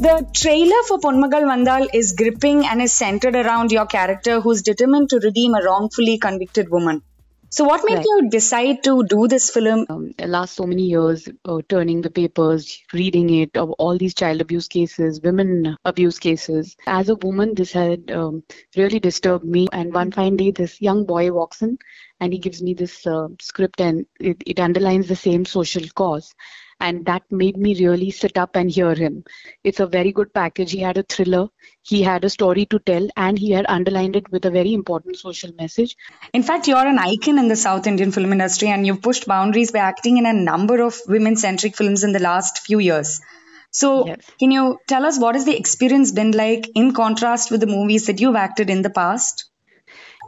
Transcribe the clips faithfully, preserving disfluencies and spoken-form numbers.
The trailer for Ponmagal Vandhal is gripping and is centered around your character who's determined to redeem a wrongfully convicted woman. So what made right. you decide to do this film? Um, last so many years, uh, turning the papers, reading it, of all these child abuse cases, women abuse cases. As a woman, this had um, really disturbed me. And one fine day, this young boy walks in and he gives me this uh, script and it, it underlines the same social cause. And that made me really sit up and hear him. It's a very good package. He had a thriller, he had a story to tell, and he had underlined it with a very important social message. In fact, you're an icon in the South Indian film industry, and you've pushed boundaries by acting in a number of women-centric films in the last few years. So yes. can you tell us, what has the experience been like in contrast with the movies that you've acted in the past?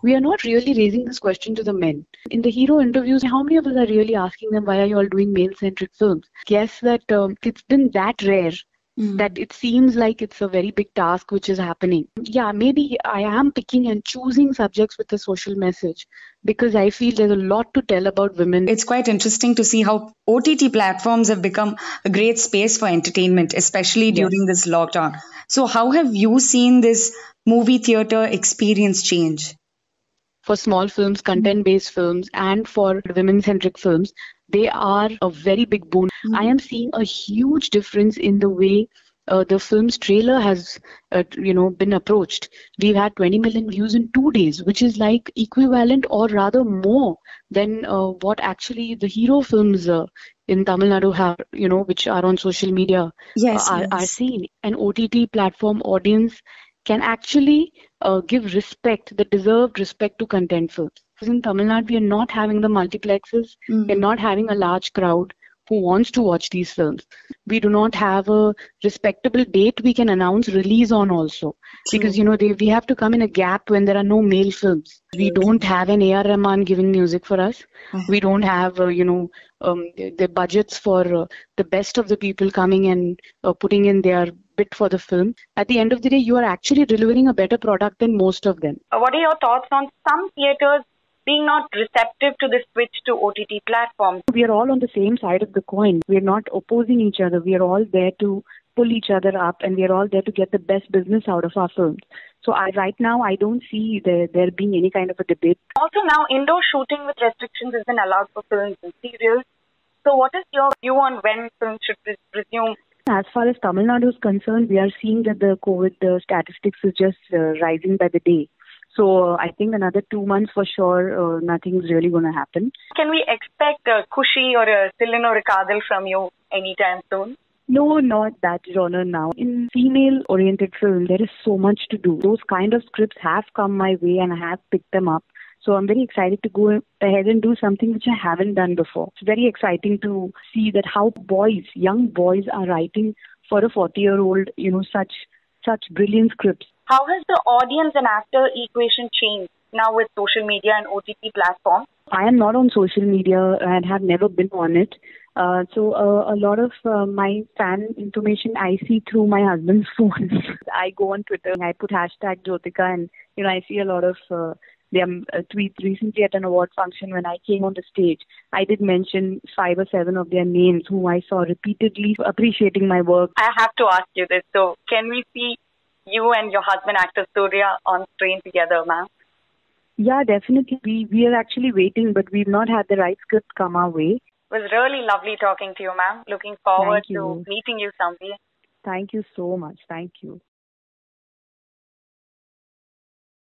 We are not really raising this question to the men. In the hero interviews, how many of us are really asking them, why are you all doing male-centric films? Guess that um, it's been that rare mm. that it seems like it's a very big task which is happening. Yeah, maybe I am picking and choosing subjects with a social message because I feel there's a lot to tell about women. It's quite interesting to see how O T T platforms have become a great space for entertainment, especially during yes. this lockdown. So how have you seen this movie theatre experience change? For small films, content-based films, and for women-centric films, they are a very big boon. Mm-hmm. I am seeing a huge difference in the way uh, the film's trailer has, uh, you know, been approached. We've had twenty million views in two days, which is like equivalent or rather more than uh, what actually the hero films uh, in Tamil Nadu have, you know, which are on social media yes, uh, are, yes. are seen. An O T T platform audience can actually uh, give respect, the deserved respect to content films. In Tamil Nadu, we are not having the multiplexes. Mm. We're not having a large crowd who wants to watch these films. We do not have a respectable date we can announce release on also. True. Because, you know, they, we have to come in a gap when there are no male films. We don't have an A R Rahman giving music for us. Mm-hmm. We don't have, uh, you know, um, the, the budgets for uh, the best of the people coming and uh, putting in their bit for the film. At the end of the day, you are actually delivering a better product than most of them. What are your thoughts on some theatres being not receptive to the switch to O T T platforms? We are all on the same side of the coin. We are not opposing each other. We are all there to pull each other up, and we are all there to get the best business out of our films. So I, right now, I don't see there, there being any kind of a debate. Also now, indoor shooting with restrictions isn't allowed for films and serials. So what is your view on when films should res resume? As far as Tamil Nadu is concerned, we are seeing that the COVID uh, statistics is just uh, rising by the day. So uh, I think another two months for sure, uh, nothing's really going to happen. Can we expect a Kushi or a Silan or a Kadal from you anytime soon? No, not that genre now. In female-oriented film, there is so much to do. Those kind of scripts have come my way and I have picked them up. So I'm very excited to go ahead and do something which I haven't done before. It's very exciting to see that how boys, young boys are writing for a forty-year-old, you know, such such brilliant scripts. How has the audience and actor equation changed now with social media and O T T platforms? I am not on social media and have never been on it. Uh, so uh, a lot of uh, my fan information I see through my husband's phone. I go on Twitter and I put hashtag Jyotika and, you know, I see a lot of uh, their uh, tweets. Recently at an award function when I came on the stage, I did mention five or seven of their names who I saw repeatedly appreciating my work. I have to ask you this. So can we see you and your husband, actor Surya, on screen together, ma'am? Yeah, definitely. We, we are actually waiting, but we've not had the right script come our way. It was really lovely talking to you, ma'am. Looking forward to meeting you someday. Thank you so much. Thank you.